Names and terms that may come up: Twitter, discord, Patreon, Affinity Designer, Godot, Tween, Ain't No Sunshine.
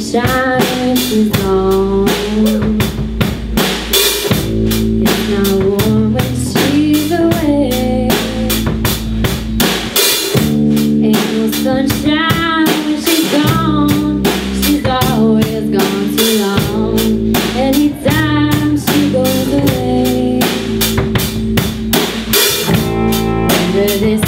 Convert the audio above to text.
sunshine is gone. It's not warm when she's away. Ain't no sunshine when she's gone. She's always gone too long. Anytime she goes away. Under this